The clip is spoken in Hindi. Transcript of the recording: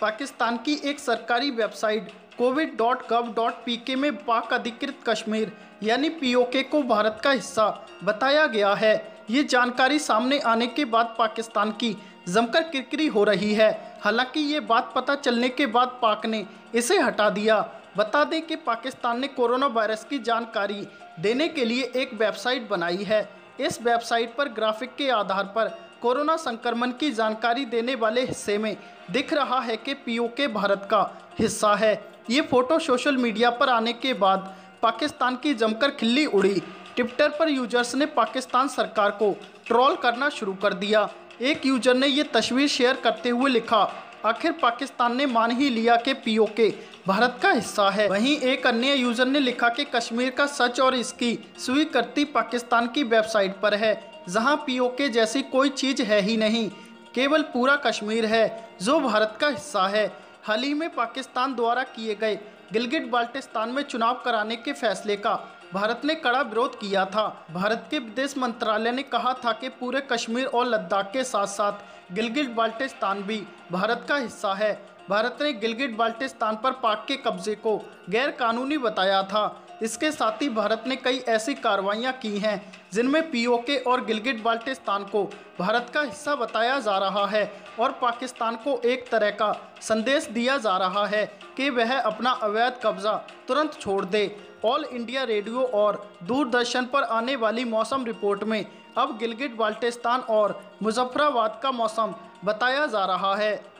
पाकिस्तान की एक सरकारी वेबसाइट covid.gov.pk में पाक अधिकृत कश्मीर यानी पीओके को भारत का हिस्सा बताया गया है। ये जानकारी सामने आने के बाद पाकिस्तान की जमकर किरकिरी हो रही है। हालांकि ये बात पता चलने के बाद पाक ने इसे हटा दिया। बता दें कि पाकिस्तान ने कोरोना वायरस की जानकारी देने के लिए एक वेबसाइट बनाई है। इस वेबसाइट पर ग्राफिक के आधार पर कोरोना संक्रमण की जानकारी देने वाले हिस्से में दिख रहा है कि पीओके भारत का हिस्सा है। ये फोटो सोशल मीडिया पर आने के बाद पाकिस्तान की जमकर खिल्ली उड़ी। ट्विटर पर यूजर्स ने पाकिस्तान सरकार को ट्रोल करना शुरू कर दिया। एक यूजर ने ये तस्वीर शेयर करते हुए लिखा, आखिर पाकिस्तान ने मान ही लिया कि पीओके भारत का हिस्सा है। वहीं एक अन्य यूजर ने लिखा कि कश्मीर का सच और इसकी स्वीकृति पाकिस्तान की वेबसाइट पर है, जहां पीओके जैसी कोई चीज़ है ही नहीं। केवल पूरा कश्मीर है जो भारत का हिस्सा है। हाल ही में पाकिस्तान द्वारा किए गए गिलगित बाल्टिस्तान में चुनाव कराने के फैसले का भारत ने कड़ा विरोध किया था। भारत के विदेश मंत्रालय ने कहा था कि पूरे कश्मीर और लद्दाख के साथ साथ गिलगित बाल्टिस्तान भी भारत का हिस्सा है। भारत ने गिलगित बाल्टिस्तान पर पाक के कब्जे को गैरकानूनी बताया था। इसके साथ ही भारत ने कई ऐसी कार्रवाइयां की हैं जिनमें पीओके और गिलगित बाल्टिस्तान को भारत का हिस्सा बताया जा रहा है और पाकिस्तान को एक तरह का संदेश दिया जा रहा है कि वह अपना अवैध कब्जा तुरंत छोड़ दे। ऑल इंडिया रेडियो और दूरदर्शन पर आने वाली मौसम रिपोर्ट में अब गिलगित बाल्टिस्तान और मुजफ्फराबाद का मौसम बताया जा रहा है।